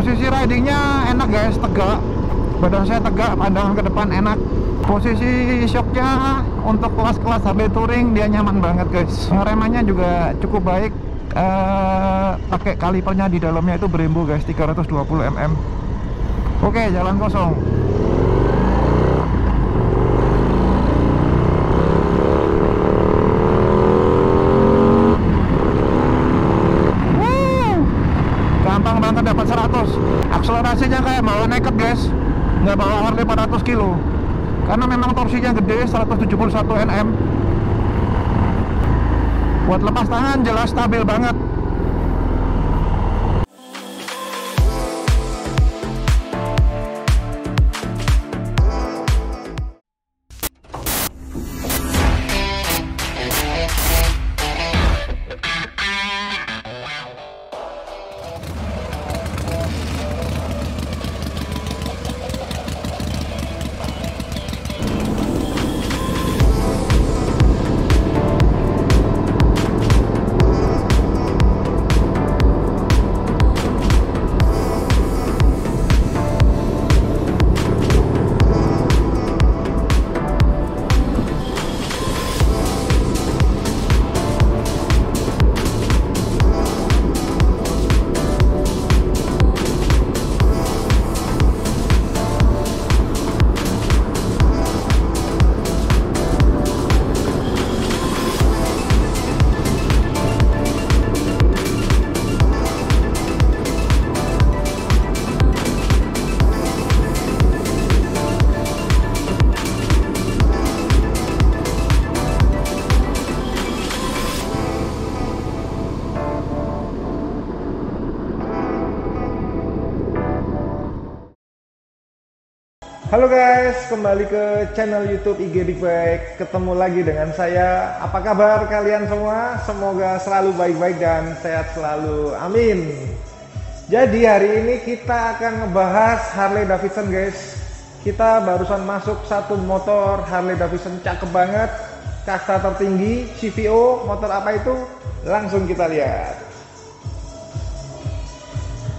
Posisi ridingnya enak guys, tegak. Badan saya tegak, pandangan ke depan enak. Posisi shocknya untuk kelas-kelas Harley touring dia nyaman banget guys. Remannya juga cukup baik. Pakai kalipernya di dalamnya itu Brembo guys, 320 mm. Oke, jalan kosong. Akselerasinya kayak bawa naked guys, nggak bawa Harley 400 kilo karena memang torsinya gede, 171 Nm. Buat lepas tangan jelas stabil banget. Halo guys, kembali ke channel YouTube IG Big Bike. Ketemu lagi dengan saya. Apa kabar kalian semua? Semoga selalu baik-baik dan sehat selalu. Amin. Jadi hari ini kita akan ngebahas Harley Davidson guys. Kita barusan masuk satu motor Harley Davidson cakep banget, kasta tertinggi, CVO. Motor apa itu? Langsung kita lihat.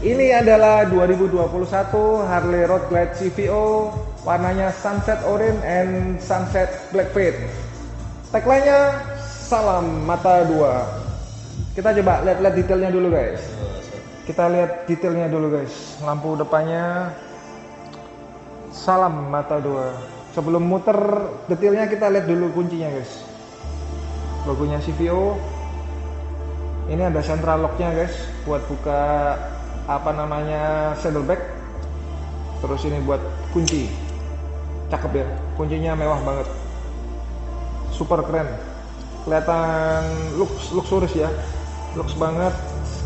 Ini adalah 2021 Harley Road Glide CVO, warnanya Sunset Orange and Sunset Black paint. Tagline-nya Salam Mata Dua. Kita coba lihat-lihat detailnya dulu guys. Kita lihat detailnya dulu guys. Lampu depannya Salam Mata Dua. Sebelum muter detailnya kita lihat dulu kuncinya guys. Logonya CVO. Ini ada central lock-nya guys buat buka apa namanya saddlebag. Terus ini buat kunci, cakep ya, kuncinya mewah banget, super keren, kelihatan luxurious ya, lux banget,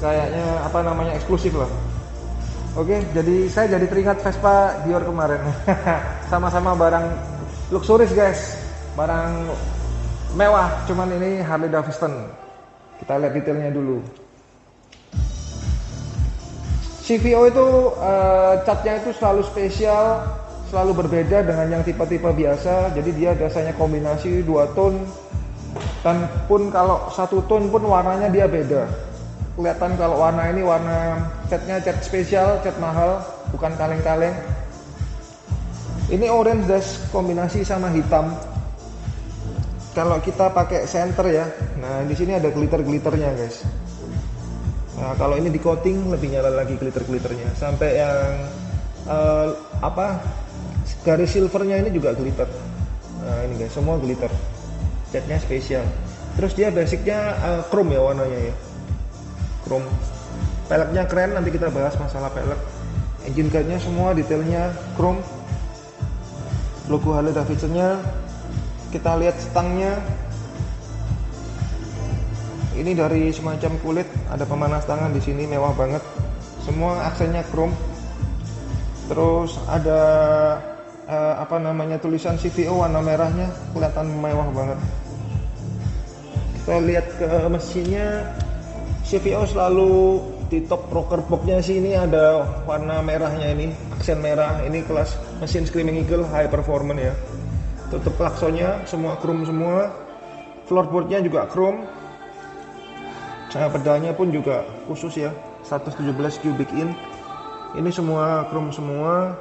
kayaknya apa namanya eksklusif lah. Oke, jadi saya jadi teringat Vespa Dior kemarin. Sama-sama barang luxurious guys, barang mewah, cuman ini Harley Davidson. Kita lihat detailnya dulu. CVO itu catnya itu selalu spesial, selalu berbeda dengan yang tipe-tipe biasa. Jadi dia biasanya kombinasi 2 tone, dan pun kalau 1 tone pun warnanya dia beda. Kelihatan kalau warna ini warna catnya cat spesial, cat mahal, bukan kaleng-kaleng. Ini orange dash kombinasi sama hitam. Kalau kita pakai center ya, nah di sini ada glitter-glitternya guys. Nah, kalau ini di coating lebih nyala lagi glitter-glitternya, sampai yang garis silvernya ini juga glitter. Nah ini guys, semua glitter, catnya spesial. Terus dia basicnya chrome ya warnanya ya, chrome. Peleknya keren, nanti kita bahas masalah pelek. Engine guardnya semua detailnya chrome. Logo Harley Davidsonnya, kita lihat stangnya. Ini dari semacam kulit, ada pemanas tangan di sini, mewah banget. Semua aksennya chrome. Terus ada tulisan CVO warna merahnya, kelihatan mewah banget. Kita lihat ke mesinnya. CVO selalu di top rocker boxnya sini ada warna merahnya ini, aksen merah. Ini kelas mesin Screaming Eagle high performance ya. Tutup klaksonya semua chrome semua. Floorboardnya juga chrome. Pedalnya pun juga khusus ya, 117 cubic in. Ini semua chrome semua.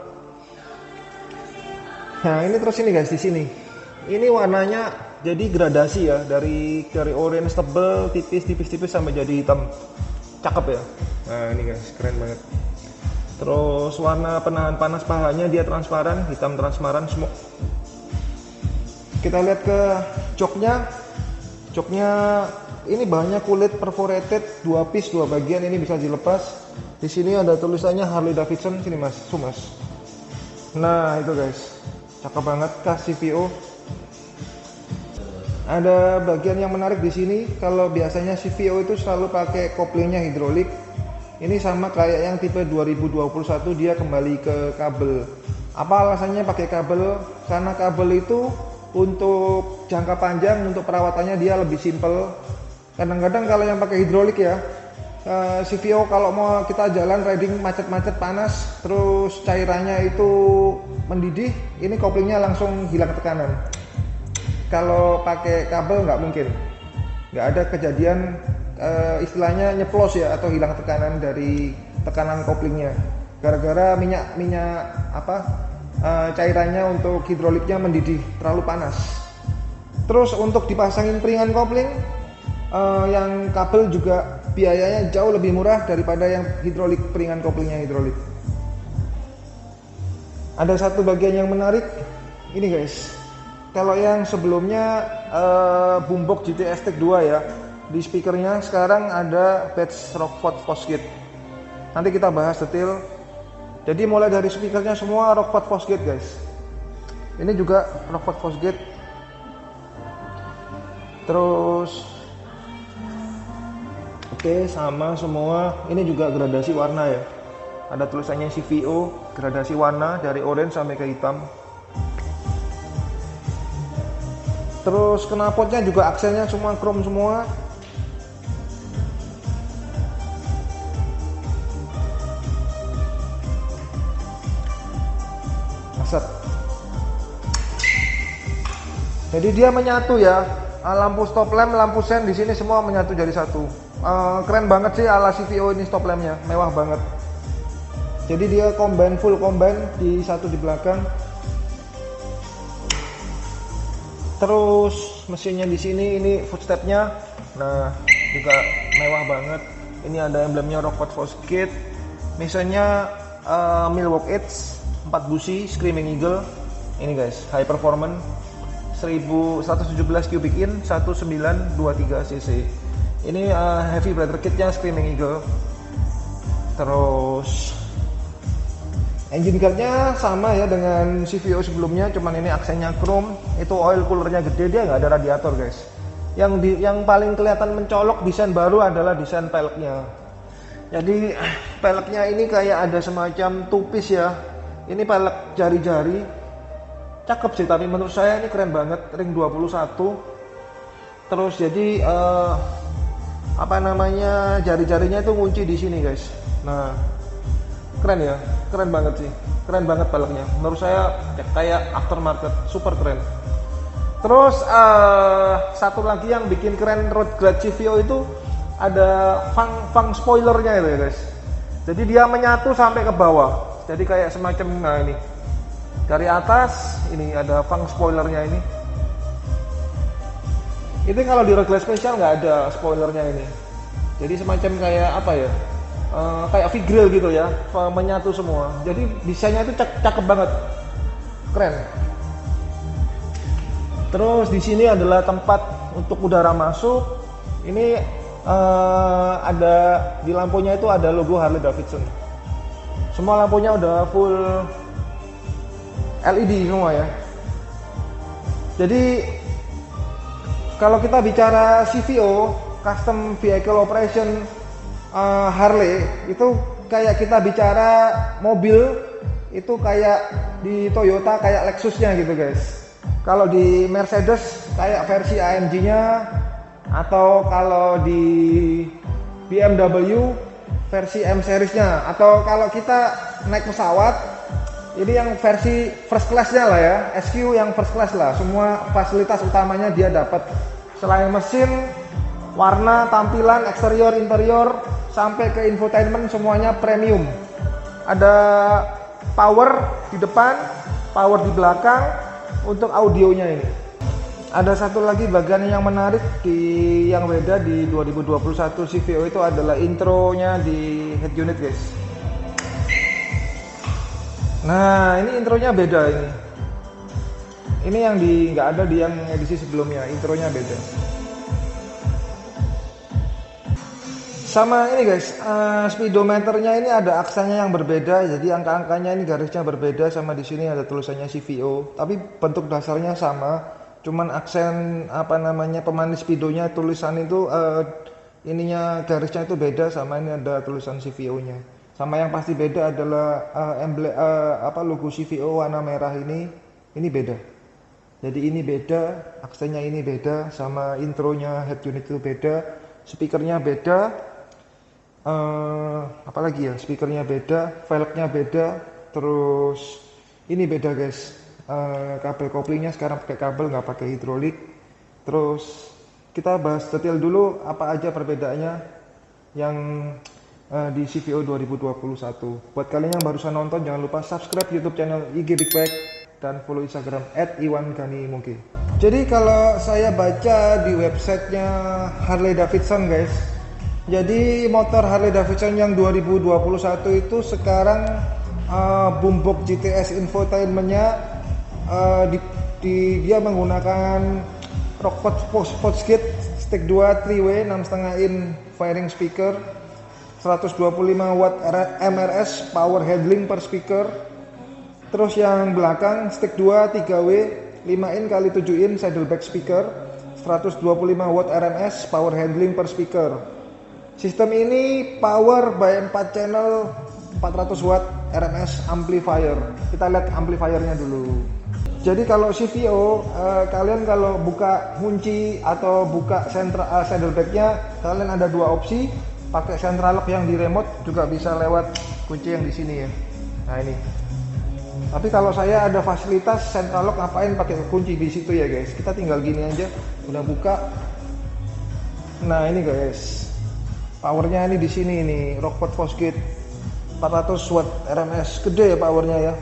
Nah, ini terus ini guys di sini. Ini warnanya jadi gradasi ya, dari orange tebel tipis-tipis sampai jadi hitam. Cakep ya. Nah, ini guys, keren banget. Terus warna penahan panas pahanya dia transparan, hitam transparan semua. Kita lihat ke joknya. Joknya ini bahannya kulit perforated, 2 piece 2 bagian, ini bisa dilepas. Di sini ada tulisannya Harley Davidson sini Mas, Sumas. Nah, itu guys. Cakep banget K CVO. Ada bagian yang menarik di sini, kalau biasanya CVO itu selalu pakai koplingnya hidrolik. Ini sama kayak yang tipe 2021 dia kembali ke kabel. Apa alasannya pakai kabel? Karena kabel itu untuk jangka panjang, untuk perawatannya dia lebih simpel. Kadang-kadang kalau yang pakai hidrolik ya, CVO kalau mau kita jalan riding macet-macet panas, terus cairannya itu mendidih, ini koplingnya langsung hilang tekanan. Kalau pakai kabel nggak mungkin, nggak ada kejadian istilahnya nyeplos ya atau hilang tekanan dari tekanan koplingnya. Gara-gara minyak apa? Cairannya untuk hidroliknya mendidih terlalu panas. Terus untuk dipasangin peringan kopling yang kabel juga biayanya jauh lebih murah daripada yang hidrolik, peringan koplingnya hidrolik. Ada satu bagian yang menarik ini guys. Kalau yang sebelumnya Boom Box GTS Tech 2 ya, di speakernya sekarang ada badge Rockford Fosgate. Nanti kita bahas detail. Jadi mulai dari speakernya semua Rockford Fosgate guys. Ini juga Rockford Fosgate. Terus oke, sama semua. Ini juga gradasi warna ya. Ada tulisannya CVO, gradasi warna dari orange sampai ke hitam. Terus knalpotnya juga aksennya semua chrome semua. Jadi dia menyatu ya, lampu stop lamp, lampu sen di sini semua menyatu jadi satu. Keren banget sih ala CVO ini, stop lampnya mewah banget. Jadi dia combine, full combine di satu di belakang. Terus mesinnya di sini, ini footstepnya, nah juga mewah banget. Ini ada emblemnya Rockford Fosgate, misalnya Milwaukee Edge 4 busi Screaming Eagle, ini guys high performance 1117 cubic in 1923 cc. Ini heavy breather kitnya Screaming Eagle. Terus engine guardnya sama ya dengan CVO sebelumnya, cuman ini aksennya chrome. Itu oil coolernya gede, dia nggak ada radiator guys. Yang paling kelihatan mencolok desain baru adalah desain peleknya. Jadi peleknya ini kayak ada semacam tupis ya. Ini pelek jari-jari, cakep sih, tapi menurut saya ini keren banget, ring 21. Terus jadi apa namanya, jari-jarinya itu ngunci di sini guys. Nah, keren ya, keren banget sih, keren banget peleknya. Menurut saya kayak aftermarket, super keren. Terus satu lagi yang bikin keren Road Glide CVO itu ada fang spoilernya itu ya guys. Jadi dia menyatu sampai ke bawah. Jadi kayak semacam, nah ini dari atas ini ada fang spoilernya ini. Itu kalau di Road Glide Special nggak ada spoilernya ini. Jadi semacam kayak apa ya? Kayak V-grill gitu ya, menyatu semua. Jadi desainnya itu cakep banget, keren. Terus di sini adalah tempat untuk udara masuk. Ini ada di lampunya itu ada logo Harley Davidson. Semua lampunya udah full LED semua ya. Jadi kalau kita bicara CVO, Custom Vehicle Operation Harley, itu kayak kita bicara mobil, itu kayak di Toyota kayak Lexusnya gitu guys. Kalau di Mercedes kayak versi AMG-nya, atau kalau di BMW versi M seriesnya, atau kalau kita naik pesawat ini yang versi first classnya lah ya, SQ yang first class lah. Semua fasilitas utamanya dia dapat, selain mesin, warna, tampilan, eksterior, interior, sampai ke infotainment semuanya premium. Ada power di depan, power di belakang untuk audionya ini. Ada satu lagi bagian yang menarik yang beda di 2021 CVO itu adalah intronya di head unit, guys. Nah, ini intronya beda ini. Ini yang nggak ada di yang edisi sebelumnya, intronya beda. Sama ini guys, speedometernya ini ada aksanya yang berbeda, jadi angka-angkanya ini garisnya berbeda, sama di sini ada tulisannya CVO, tapi bentuk dasarnya sama, cuman aksen apa namanya pemanis speedonya, tulisan itu ininya garisnya itu beda, sama ini ada tulisan CVO-nya. Sama yang pasti beda adalah logo CVO warna merah ini beda. Jadi ini beda, aksennya ini beda, sama intronya head unit itu beda, speakernya beda. Apalagi ya, speakernya beda, velgnya beda, terus ini beda guys, kabel koplingnya sekarang pakai kabel nggak pakai hidrolik. Terus kita bahas detail dulu apa aja perbedaannya yang di CVO 2021. Buat kalian yang barusan nonton, jangan lupa subscribe YouTube channel IG Big Bike dan follow Instagram @iwanganimoge. Jadi kalau saya baca di websitenya Harley Davidson guys, jadi motor Harley Davidson yang 2021 itu sekarang Boom Box GTS infotainmentnya dia menggunakan Rockford Fosgate stick 2 3-way 6,5 in firing speaker, 125 watt MRS power handling per speaker. Terus yang belakang stick 2 3-way 5 in kali 7 in saddleback speaker, 125 watt RMS power handling per speaker. Sistem ini power by 4 channel 400 watt RMS amplifier. Kita lihat amplifiernya dulu. Jadi kalau CVO, kalian kalau buka kunci atau buka saddlebacknya, kalian ada dua opsi. Pakai central lock yang di remote juga bisa lewat kunci yang di sini ya. Nah ini. Tapi kalau saya ada fasilitas central lock, ngapain pakai kunci di situ ya guys? Kita tinggal gini aja, udah buka. Nah ini guys. Powernya ini di sini nih, Rockford Fosgate 400 watt RMS, gede ya powernya ya.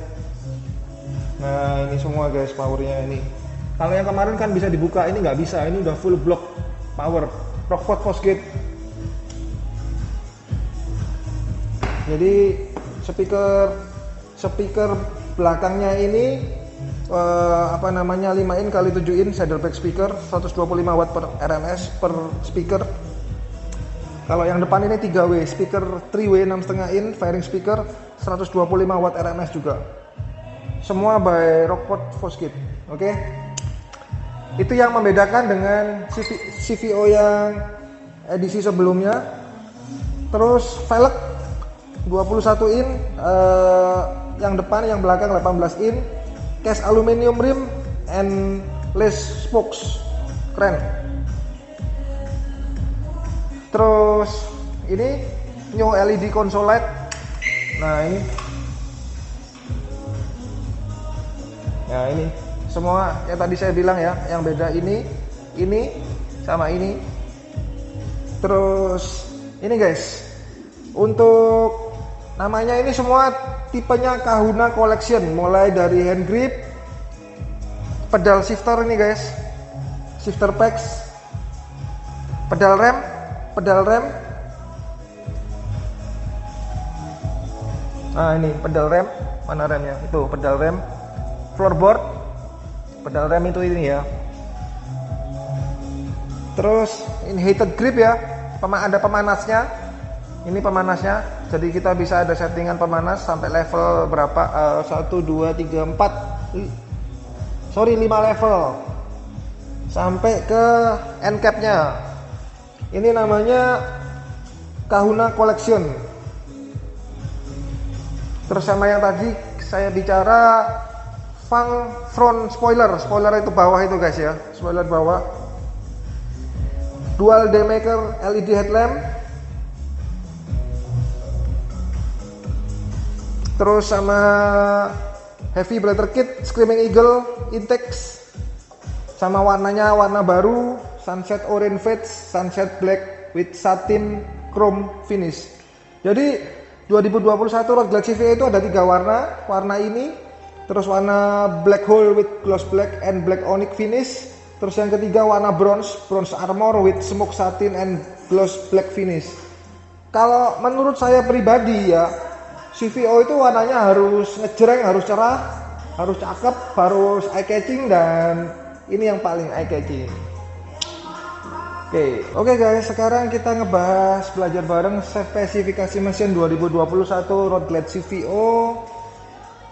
Nah ini semua guys powernya ini. Kalau yang kemarin kan bisa dibuka, ini nggak bisa, ini udah full block power Rockford Fosgate. Jadi speaker belakangnya ini 5 in kali 7 in saddleback speaker, 125 watt per RMS per speaker. Kalau yang depan ini 3W, speaker 3W 6,5 in, firing speaker 125 watt RMS juga. Semua by Rockford Fosgate, oke? Itu yang membedakan dengan CVO yang edisi sebelumnya. Terus velg 21 in, yang depan, yang belakang 18 in. Case aluminium rim and lace spokes, keren. Terus ini new LED console light. Nah ini, nah ini semua yang tadi saya bilang ya, yang beda ini sama ini. Terus ini guys, untuk namanya ini semua tipenya Kahuna Collection, mulai dari hand grip, pedal shifter ini guys, shifter packs, pedal rem. Nah ini pedal rem, mana remnya? Itu pedal rem, floorboard, pedal rem itu ini ya. Terus ini heated grip ya, ada pemanasnya. Ini pemanasnya, jadi kita bisa ada settingan pemanas sampai level berapa? 5 level sampai ke end cap-nya. Ini namanya Kahuna Collection. Terus sama yang tadi saya bicara front spoiler itu bawah itu guys ya, spoiler bawah. Dual daymaker LED headlamp. Terus sama Heavy Breather kit, Screaming Eagle intake. Sama warnanya warna baru, Sunset Orange Fades, Sunset Black with satin chrome finish. Jadi 2021 Road Glide CVO itu ada 3 warna. Warna ini, terus warna black hole with gloss black and black onyx finish. Terus yang ketiga warna bronze armor with smoke satin and gloss black finish. Kalau menurut saya pribadi ya, CVO itu warnanya harus ngejreng, harus cerah, harus cakep, harus eye catching, dan ini yang paling eye catching. Oke guys, sekarang kita ngebahas belajar bareng spesifikasi mesin 2021 Road Glide CVO.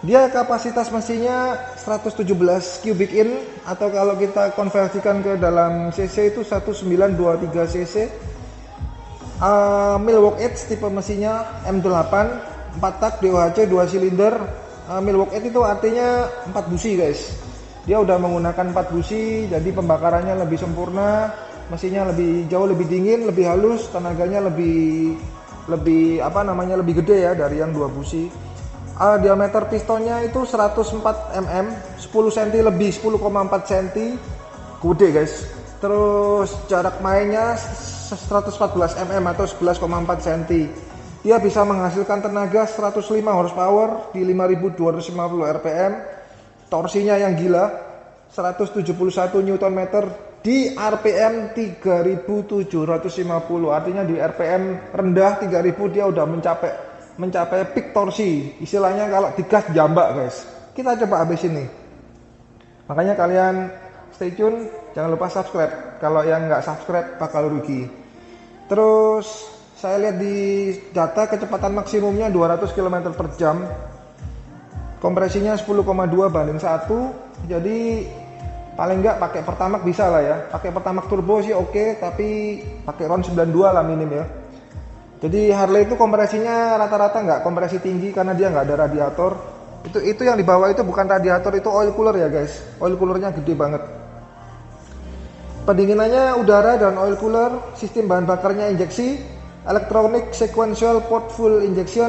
Dia kapasitas mesinnya 117 cubic in, atau kalau kita konversikan ke dalam cc itu 1923 cc. Milwaukee Edge tipe mesinnya M8, 4 tak DOHC 2 silinder. Milwaukee Edge itu artinya 4 busi guys. Dia udah menggunakan 4 busi, jadi pembakarannya lebih sempurna. Mesinnya lebih jauh lebih dingin, lebih halus, tenaganya lebih gede ya dari yang 2 busi. Diameter pistonnya itu 104 mm, 10 cm lebih, 10,4 cm. Gede guys. Terus jarak mainnya 114 mm atau 11,4 cm. Dia bisa menghasilkan tenaga 105 horsepower di 5250 rpm. Torsinya yang gila, 171 Nm di RPM 3750, artinya di RPM rendah 3000 dia udah mencapai peak torsi, istilahnya kalau digas jambak guys. Kita coba habis ini, makanya kalian stay tune, jangan lupa subscribe, kalau yang nggak subscribe bakal rugi. Terus saya lihat di data kecepatan maksimumnya 200 km/jam, kompresinya 10,2:1, jadi paling nggak pakai pertamax bisa lah ya. Pakai pertamax turbo sih oke, tapi pakai round 92 lah minim ya. Jadi Harley itu kompresinya rata-rata nggak kompresi tinggi karena dia nggak ada radiator. Itu yang dibawa itu bukan radiator, itu oil cooler ya guys. Oil coolernya gede banget. Pendinginannya udara dan oil cooler. Sistem bahan bakarnya injeksi, electronic sequential port full injection.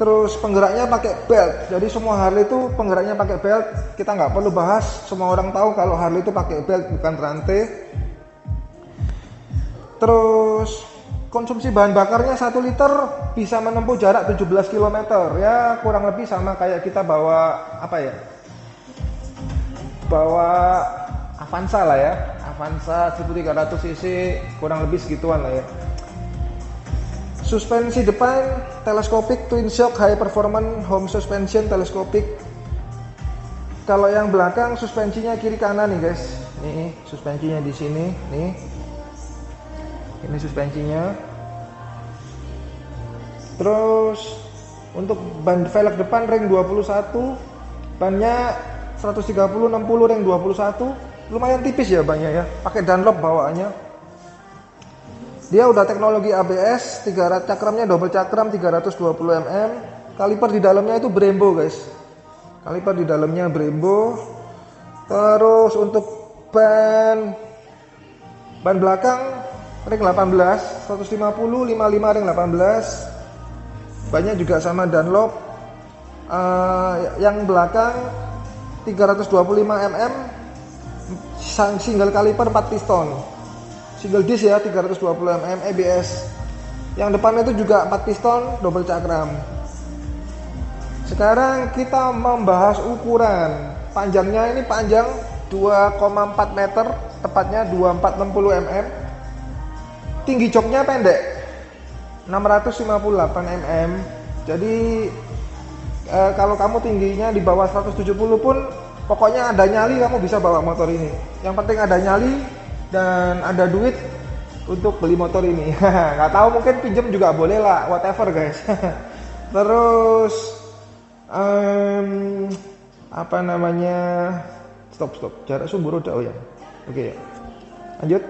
Terus penggeraknya pakai belt, jadi semua Harley itu penggeraknya pakai belt, kita nggak perlu bahas, semua orang tahu kalau Harley itu pakai belt bukan rantai. Terus konsumsi bahan bakarnya 1 liter bisa menempuh jarak 17 km ya, kurang lebih sama kayak kita bawa Avanza lah ya, Avanza 1300 cc kurang lebih segituan lah ya. Suspensi depan teleskopik twin shock high performance home suspension teleskopik. Kalau yang belakang suspensinya kiri kanan nih guys. Nih suspensinya di sini nih. Ini suspensinya. Terus untuk ban velg depan ring 21, bannya 130 60 ring 21. Lumayan tipis ya bannya ya. Pakai Dunlop bawaannya. Dia udah teknologi ABS, 3 cakramnya double cakram 320 mm. Kaliper di dalamnya itu Brembo guys. Kaliper di dalamnya Brembo. Terus untuk ban belakang ring 18, 150 55 ring 18. Bannya juga sama Dunlop. Yang belakang 325 mm single kaliper 4 piston. Single disc ya, 320 mm, ABS. Yang depannya itu juga 4 piston double cakram. Sekarang kita membahas ukuran. Panjangnya ini panjang 2,4 meter, tepatnya 2460 mm. Tinggi joknya pendek, 658 mm. Jadi kalau kamu tingginya di bawah 170 pun, pokoknya ada nyali kamu bisa bawa motor ini. Yang penting ada nyali dan ada duit untuk beli motor ini. Nggak tahu, mungkin pinjem juga boleh lah, whatever guys. Terus stop jarak sumbu roda. Oh ya, oke ya, lanjut.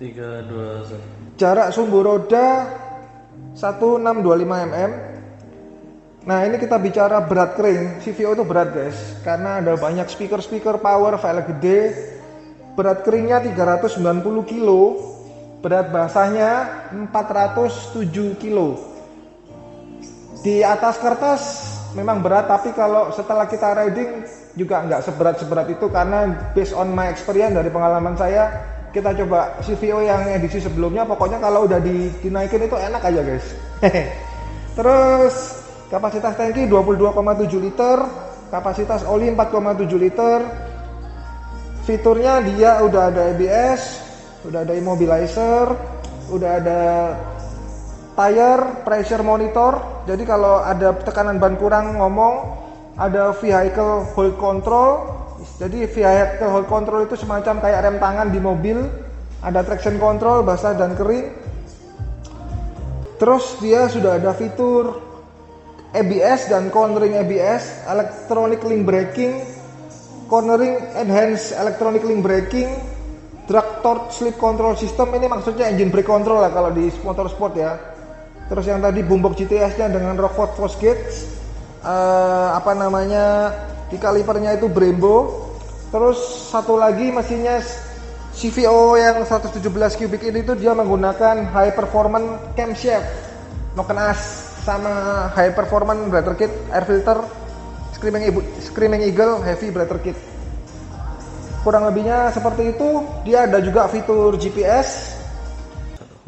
3, 2, 1. Jarak sumbu roda 1625 mm. Nah ini kita bicara berat kering. CVO itu berat guys, karena ada banyak speaker power, velg gede. Berat keringnya 390 kilo, berat basahnya 407 kilo. Di atas kertas memang berat, tapi kalau setelah kita riding juga nggak seberat-seberat itu, karena based on my experience, dari pengalaman saya. Kita coba CVO yang edisi sebelumnya, pokoknya kalau udah dinaikin itu enak aja guys. Terus kapasitas tangki 22,7 liter, kapasitas oli 4,7 liter. Fiturnya dia udah ada ABS, udah ada immobilizer, udah ada tire pressure monitor. Jadi kalau ada tekanan ban kurang ngomong, ada vehicle hold control. Jadi vehicle hold control itu semacam kayak rem tangan di mobil. Ada traction control basah dan kering. Terus dia sudah ada fitur ABS dan cornering ABS, electronic link braking, cornering enhanced electronic link braking, drag torque slip control system. Ini maksudnya engine brake control lah kalau di motor sport ya. Terus yang tadi Boom Box GTS-nya dengan Rockford Fosgate, di kalipernya itu Brembo. Terus satu lagi mesinnya CVO yang 117 kubik ini tuh dia menggunakan high performance camshaft, noken as sama high performance breather kit, air filter, Screaming Eagle Heavy Breather Kit. Kurang lebihnya seperti itu. Dia ada juga fitur GPS.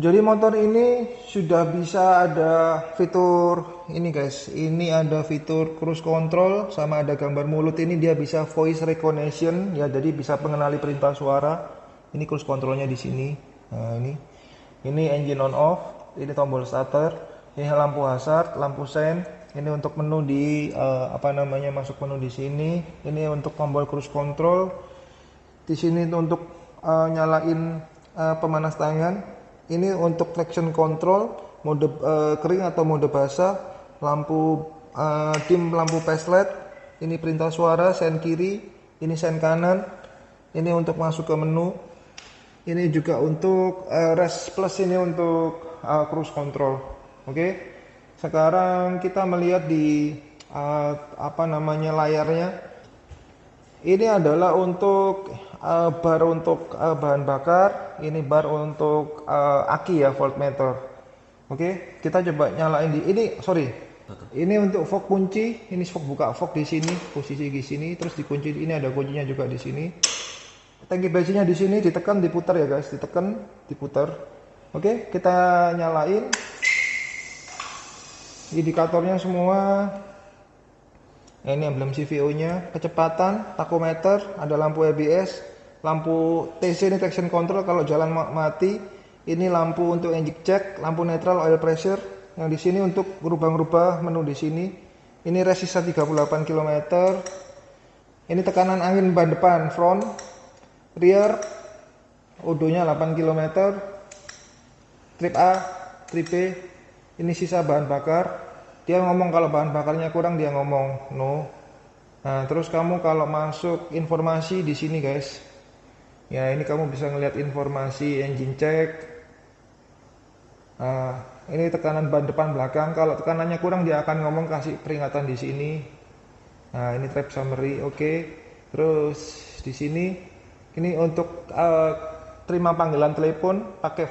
Jadi motor ini sudah bisa ada fitur ini guys. Ini ada fitur cruise control sama ada gambar mulut. Ini dia bisa voice recognition ya, jadi bisa mengenali perintah suara. Ini cruise controlnya di sini. Nah, ini engine on off, ini tombol starter. Ini lampu hazard, lampu sen. Ini untuk menu di masuk menu di sini. Ini untuk tombol cruise control. Di sini untuk nyalain pemanas tangan. Ini untuk traction control, mode kering atau mode basah. Lampu dim, lampu flash LED. Ini perintah suara, sen kiri. Ini sen kanan. Ini untuk masuk ke menu. Ini juga untuk rest plus, ini untuk cruise control. Oke, sekarang kita melihat di layarnya. Ini adalah untuk bar untuk bahan bakar. Ini bar untuk aki ya, voltmeter. Oke, kita coba nyalain di ini. Sorry, ini untuk fog kunci. Ini fog buka fog di sini, posisi di sini. Terus dikunci. Ini ada kuncinya juga di sini. Tangki bensinnya di sini. Ditekan, diputar ya guys. Ditekan, diputar. Oke, kita nyalain. Indikatornya semua. Nah, ini emblem CVO-nya, kecepatan, tachometer, ada lampu ABS, lampu TC ini traction control kalau jalan mati. Ini lampu untuk engine check, lampu netral, oil pressure. Yang di sini untuk berubah-ubah menu di sini. Ini resistor 38 km. Ini tekanan angin ban depan, front, rear. Odonya 8 km. Trip A, trip B. Ini sisa bahan bakar. Dia ngomong kalau bahan bakarnya kurang, dia ngomong no. Nah, terus kamu kalau masuk informasi di sini guys. Ya, ini kamu bisa ngelihat informasi engine check. Nah, ini tekanan ban depan belakang. Kalau tekanannya kurang, dia akan ngomong, kasih peringatan di sini. Nah, ini trap summary, oke. Terus di sini ini untuk terima panggilan telepon, pakai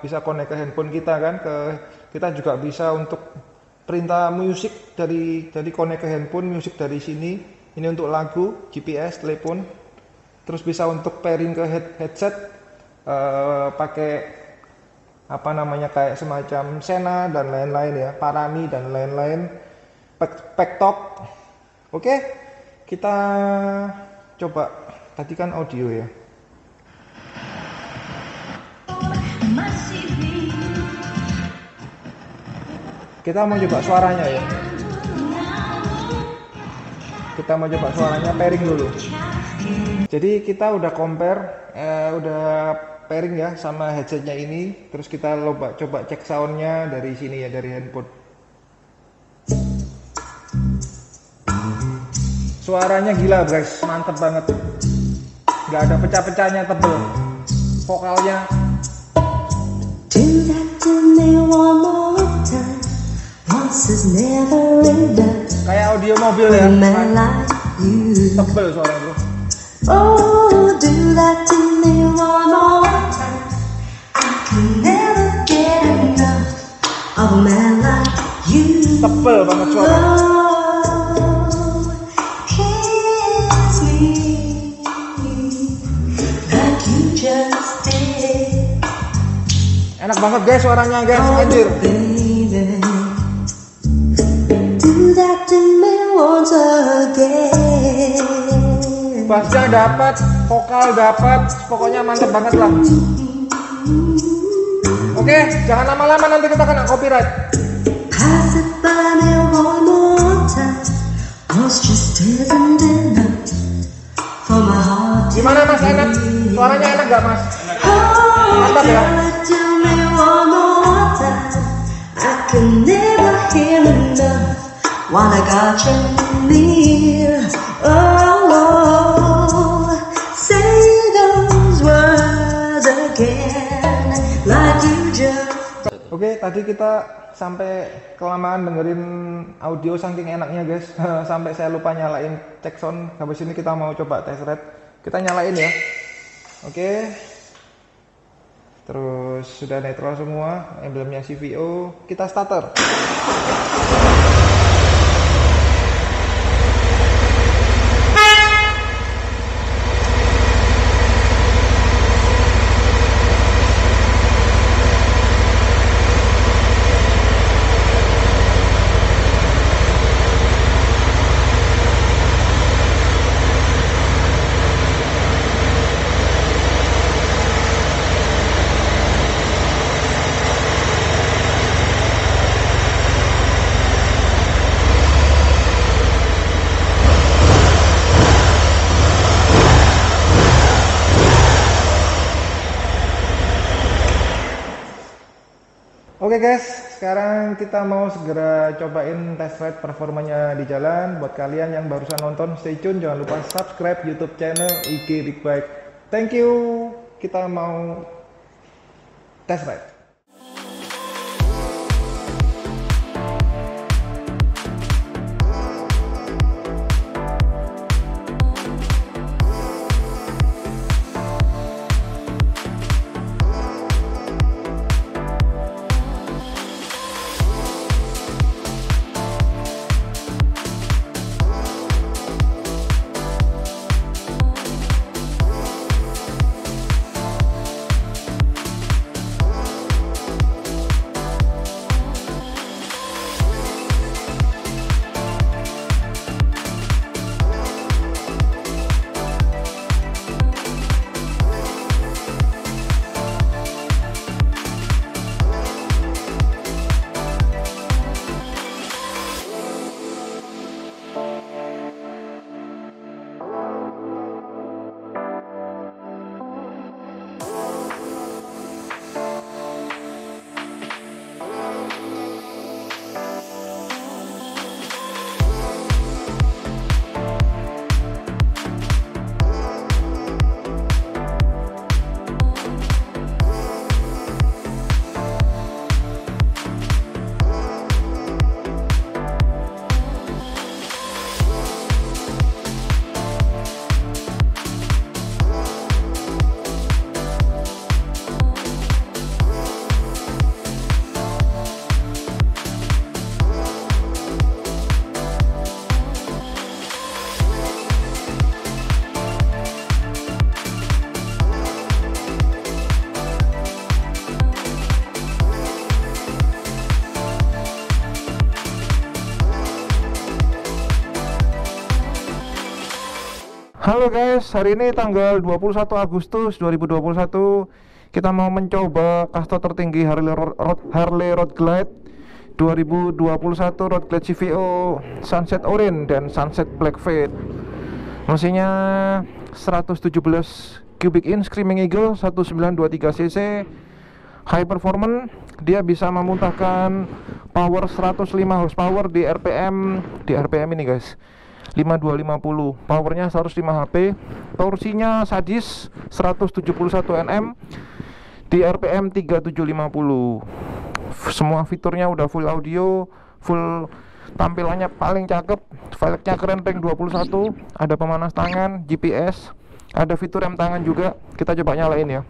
bisa connect ke handphone kita kan. Kita juga bisa untuk perintah musik dari connect ke handphone, musik dari sini. Ini untuk lagu, GPS, telepon. Terus bisa untuk pairing ke headset, pakai kayak semacam Sena dan lain-lain ya, Parami dan lain-lain, Packtop. Oke, kita coba. Tadi kan audio ya. Kita mau coba suaranya ya. Kita mau coba suaranya pairing dulu. Jadi kita udah compare, udah pairing ya sama headsetnya ini. Terus kita coba cek soundnya dari sini ya, dari handphone. Suaranya gila guys, mantep banget. Gak ada pecah-pecahnya, tebel. Vokalnya. Kayak audio mobil ya, tebel suara bro. Tebel banget suara. Enak banget guys suaranya guys, anjir. Bassnya dapat, vokal dapat, pokoknya mantep banget lah. Oke, jangan lama-lama, nanti kita kena copyright. Gimana mas, enak? Suaranya enak gak mas? Mantap ya? Oke, tadi kita sampai kelamaan dengerin audio saking enaknya guys. Sampai saya lupa nyalain check sound. Habis ini kita mau coba test ride. Kita nyalain ya. Oke. Terus sudah netral semua, emblemnya CVO. Kita starter. Oke guys, sekarang kita mau segera cobain test ride performanya di jalan. Buat kalian yang barusan nonton, stay tune, jangan lupa subscribe YouTube channel IG Big Bike. Thank you. Kita mau test ride. Halo guys, hari ini tanggal 21 Agustus 2021 kita mau mencoba kasto tertinggi Harley Road Glide 2021 Road Glide CVO Sunset Orange dan Sunset Black Fade. Mesinnya 117 cubic inch Screaming Eagle 1923 cc, high performance. Dia bisa memuntahkan power 105 horsepower di RPM ini guys, 5250, powernya 105 HP, torsinya sadis 171 Nm di RPM 3750. Semua fiturnya udah full audio, full, tampilannya paling cakep, velgnya keren, rank 21, ada pemanas tangan, GPS, ada fitur rem tangan juga. Kita coba nyalain ya.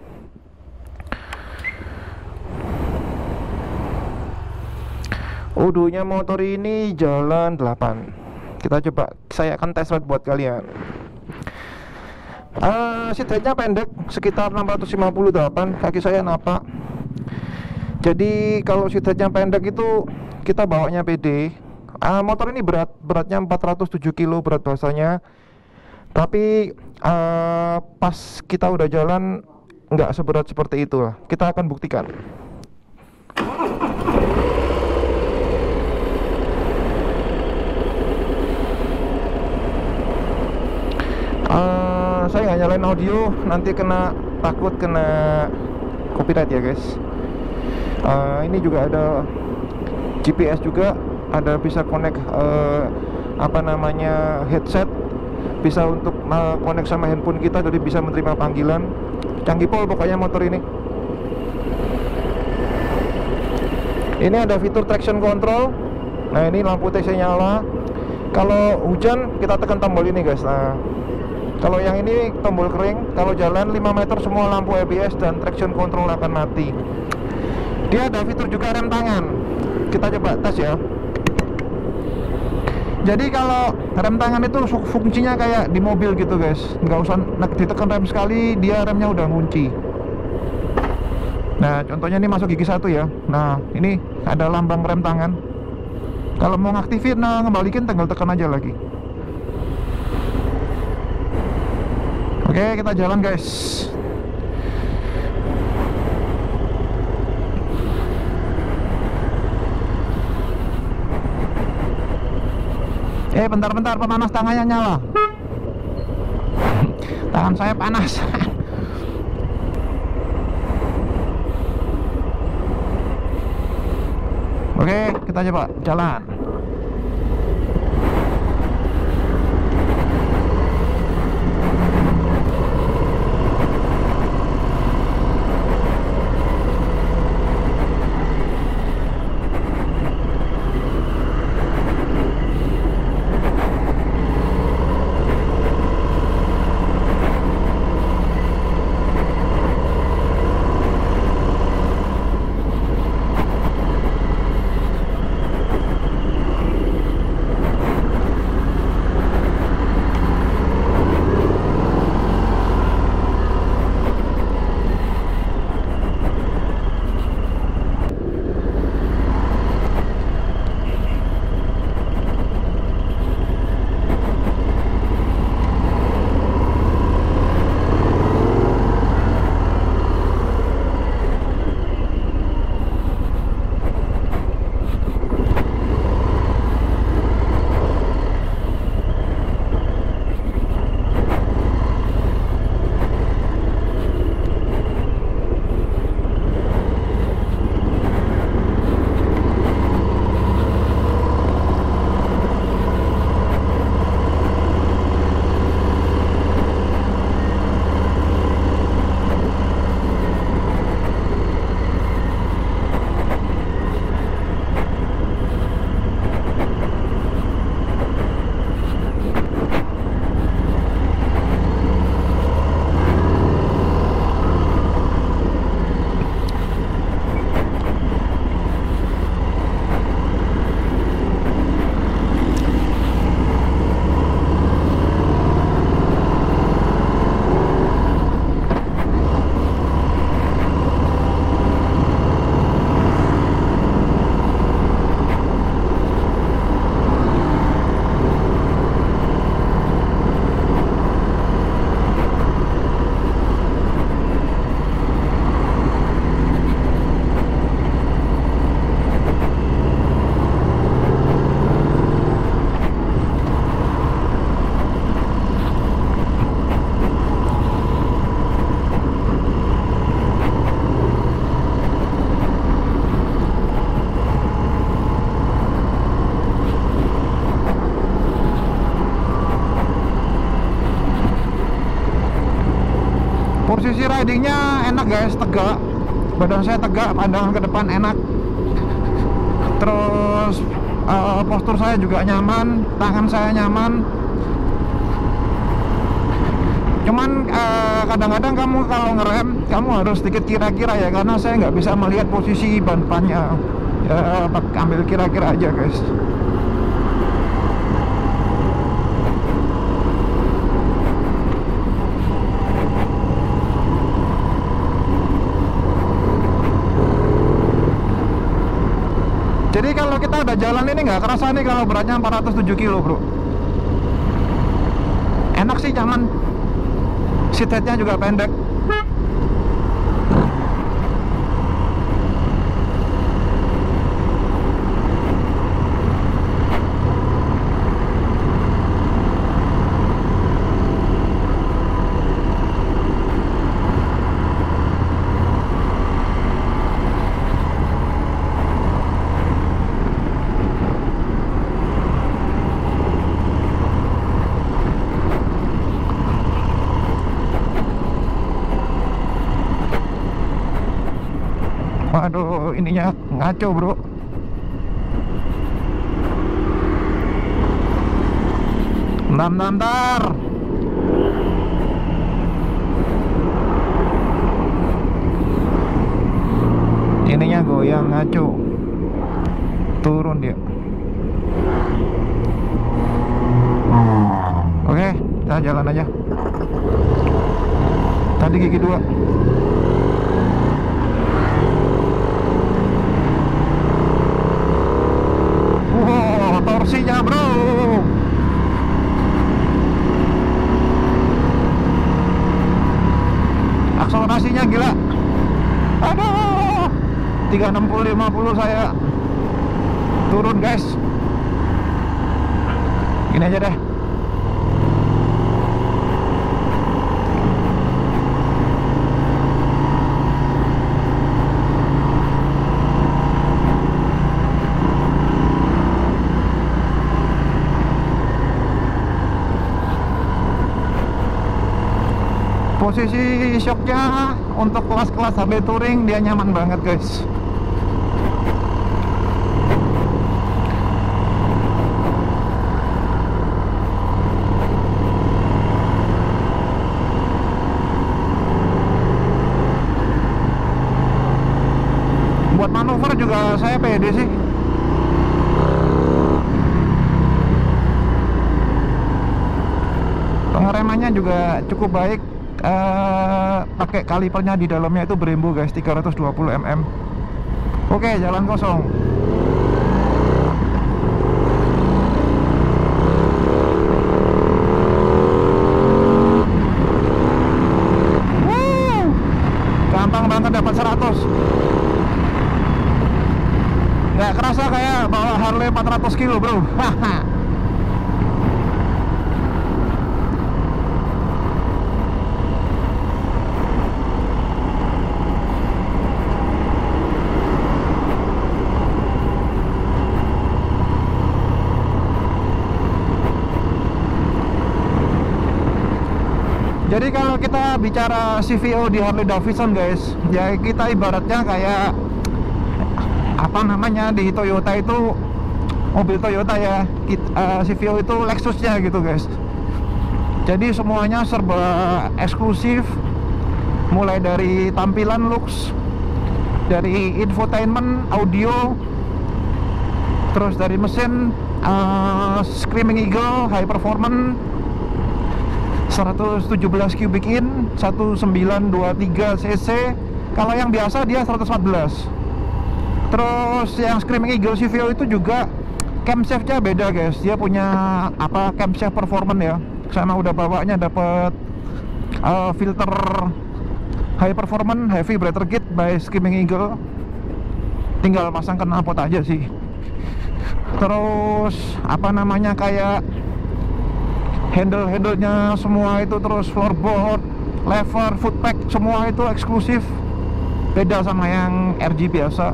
Udunya motor ini jalan 8. Kita coba, saya akan test ride buat kalian. Seat heightnya pendek, sekitar 658, kaki saya napak. Jadi kalau seat heightnya pendek itu kita bawanya PD, Motor ini beratnya 407 kilo berat basahnya. Tapi pas kita udah jalan nggak seberat seperti itu lah. Kita akan buktikan. Saya nggak nyalain audio, nanti takut kena copyright ya guys. Ini juga ada GPS juga, ada bisa connect headset, bisa untuk connect sama handphone kita, jadi bisa menerima panggilan. Canggih pol pokoknya motor ini. Ini ada fitur traction control. Nah ini lampu TC nyala. Kalau hujan kita tekan tombol ini guys. Nah kalau yang ini tombol kering. Kalau jalan 5 meter semua lampu ABS dan traction control akan mati. Dia ada fitur juga rem tangan. Kita coba tes ya. Jadi kalau rem tangan itu fungsinya kayak di mobil gitu guys. Nggak usah ditekan rem sekali, dia remnya udah ngunci. Nah contohnya ini masuk gigi 1 ya. Nah ini ada lambang rem tangan. Kalau mau ngaktifin, nah ngembalikin tinggal tekan aja lagi. Oke kita jalan guys. Bentar-bentar, pemanas tangannya nyala. Tangan saya panas. Oke, kita coba jalan. Posisi ridingnya enak guys, tegak. Badan saya tegak, pandangan ke depan enak. Terus postur saya juga nyaman, tangan saya nyaman. Cuman kadang-kadang kamu kalau ngerem, kamu harus sedikit kira-kira ya, karena saya nggak bisa melihat posisi ban depannya. Ya, ambil kira-kira aja guys. Jadi kalau kita udah jalan ini nggak kerasa nih kalau beratnya 407 kilo bro. Enak sih, nyaman. Seat headnya juga pendek. Aduh, ininya ngaco bro. Nantar. Ininya goyang ngaco. Turun dia. Oke, kita jalan aja. Tadi gigi dua. Torsinya bro, akselerasinya gila. Aduh, 360-50 saya turun guys. Gini aja deh. Posisi shocknya untuk kelas-kelas Harley touring dia nyaman banget guys. Buat manuver juga saya pede sih. Pengeremannya juga cukup baik. Pakai kalipernya di dalamnya itu Brembo guys, 320 mm. Oke, jalan kosong. Wow, gampang banget dapat 100. Nggak kerasa kayak bawa Harley 400 kilo bro. Jadi kalau kita bicara CVO di Harley Davidson guys, ya kita ibaratnya kayak apa namanya di Toyota itu mobil Toyota ya, CVO itu Lexusnya gitu guys. Jadi semuanya serba eksklusif, mulai dari tampilan looks, dari infotainment, audio, terus dari mesin Screaming Eagle, high performance. 117 cubic in, 1923 cc. Kalau yang biasa dia 114. Terus yang Screaming Eagle CVO itu juga camshaftnya beda guys. Dia punya apa, camshaft performance ya. Sama udah bawanya dapat filter high performance, heavy breather kit by Screaming Eagle. Tinggal pasang knalpot aja sih. Terus apa namanya kayak handle-handlenya semua itu, terus floorboard, lever, footpack, semua itu eksklusif. Beda sama yang RG biasa.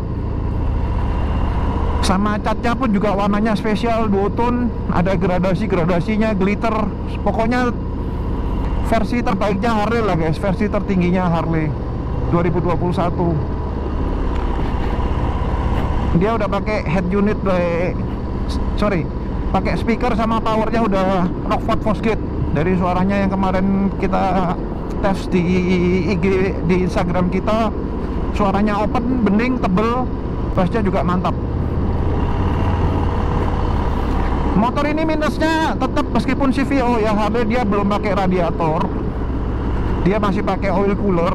Sama catnya pun juga warnanya spesial, duotone, ada gradasi-gradasinya, glitter. Pokoknya versi terbaiknya Harley lah guys, versi tertingginya Harley 2021. Dia udah pakai head unit by, sorry, pakai speaker sama powernya udah Rockford Fosgate. Dari suaranya yang kemarin kita tes di IG, di Instagram kita, suaranya open, bening, tebel, bassnya juga mantap. Motor ini minusnya tetap meskipun CVO ya Harley, dia belum pakai radiator, dia masih pakai oil cooler.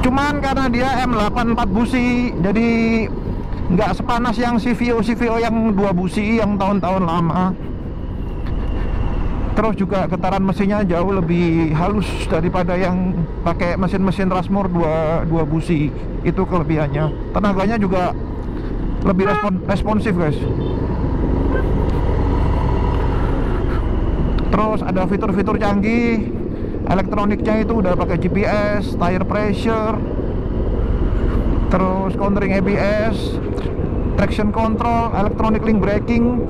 Cuman karena dia M84 busi, jadi nggak sepanas yang CVO yang 2 busi yang tahun-tahun lama. Terus juga getaran mesinnya jauh lebih halus daripada yang pakai mesin-mesin Rasmor 2 busi. Itu kelebihannya. Tenaganya juga lebih responsif, guys. Terus ada fitur-fitur canggih. Elektroniknya itu udah pakai GPS, tire pressure, terus countering ABS, traction control, electronic link braking,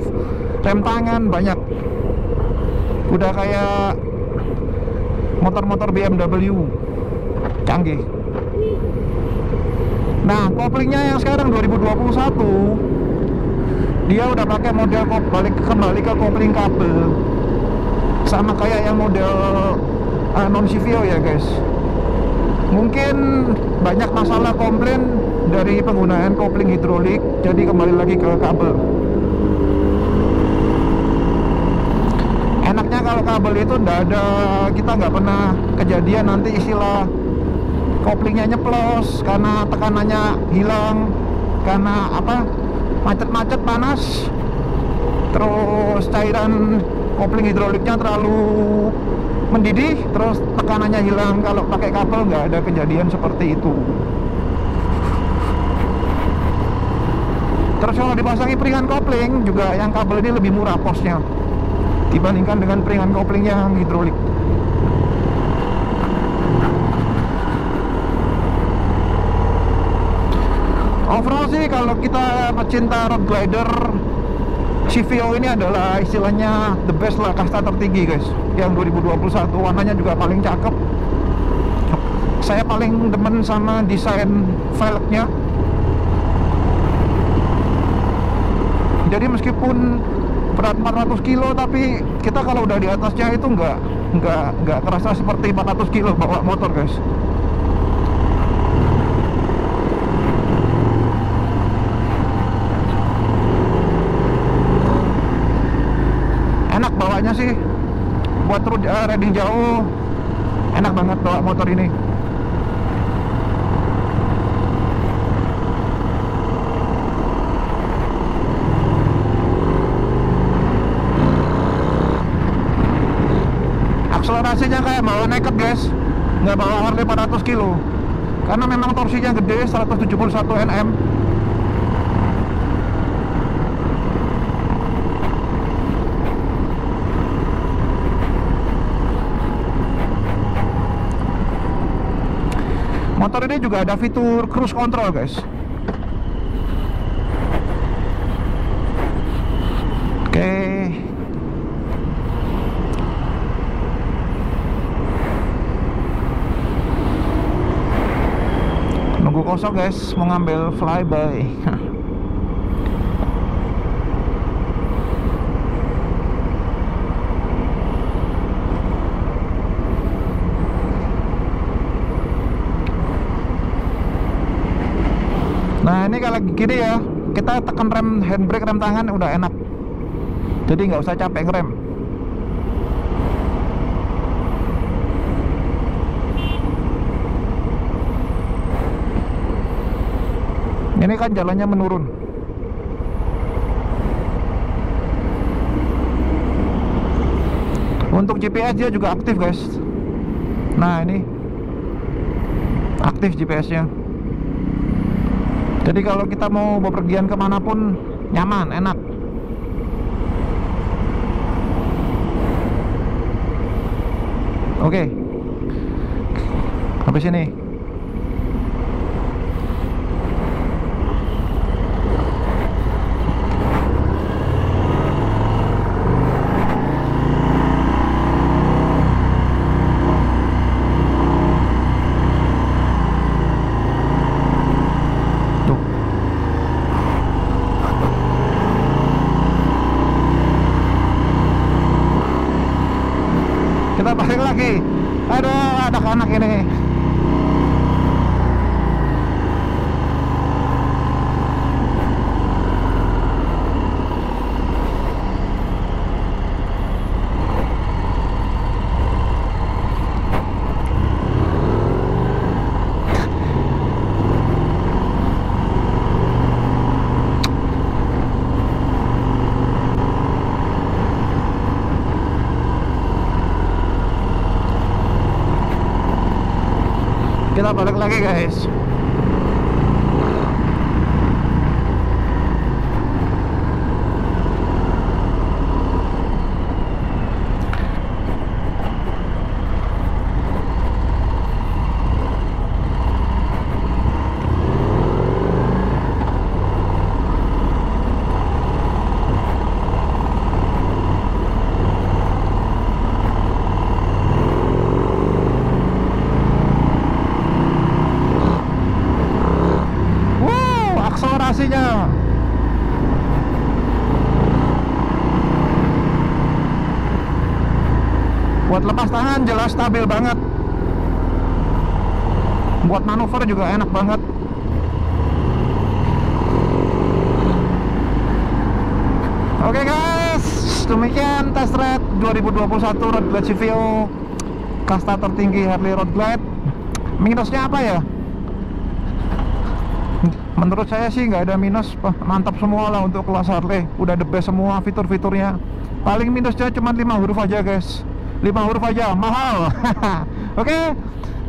rem tangan, banyak. Udah kayak motor-motor BMW canggih. Nah, koplingnya yang sekarang 2021 dia udah pakai model kembali ke kopling kabel, sama kayak yang model non CVO ya guys. Mungkin banyak masalah komplain dari penggunaan kopling hidrolik, jadi kembali lagi ke kabel. Enaknya kalau kabel itu nggak ada, kita nggak pernah kejadian nanti istilah koplingnya nyeplos karena tekanannya hilang, karena apa, macet-macet panas, terus cairan kopling hidroliknya terlalu mendidih, terus tekanannya hilang. Kalau pakai kabel nggak ada kejadian seperti itu. Terus kalau dipasangi peringan kopling juga, yang kabel ini lebih murah kosnya dibandingkan dengan peringan kopling yang hidrolik. Overall sih kalau kita pecinta road glider, CVO ini adalah istilahnya the best lah, kasta tertinggi guys. Yang 2021 warnanya juga paling cakep. Saya paling demen sama desain velgnya. Jadi meskipun berat 400 kilo tapi kita kalau udah di atasnya itu nggak kerasa seperti 400 kilo bawa motor guys. Bawanya sih buat riding jauh enak banget bawa motor ini. Akselerasinya kayak bawa naked guys, nggak bawa Harley 400 kilo karena memang torsinya gede, 171 Nm. Motor ini juga ada fitur cruise control guys. Oke. Nunggu kosong guys, mau ngambil flyby. Nah ini kalau gini ya, kita tekan rem, handbrake, rem tangan udah enak. Jadi nggak usah capek ngerem. Ini kan jalannya menurun. Untuk GPS dia juga aktif guys. Nah ini aktif GPS-nya. Jadi kalau kita mau bepergian kemanapun nyaman, enak. Oke, habis ini. Balik lagi, aduh anak-anak ini. Kita balik lagi guys. Buat lepas tangan jelas stabil banget. Buat manuver juga enak banget. Oke guys, demikian test ride 2021 Road Glide CVO kasta tertinggi Harley Road Glide. Minusnya apa ya? Menurut saya sih nggak ada minus, mantap semua lah untuk kelas Harley, udah the best semua fitur-fiturnya. Paling minusnya cuma 5 huruf aja guys, 5 huruf aja, mahal. Oke,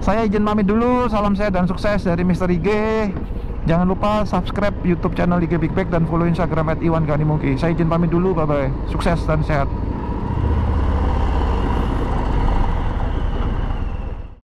saya izin pamit dulu. Salam sehat dan sukses dari Mr. IG. Jangan lupa subscribe YouTube channel IG Big Bike dan follow Instagram @iwanganimoge. Saya izin pamit dulu, bye-bye. Sukses dan sehat.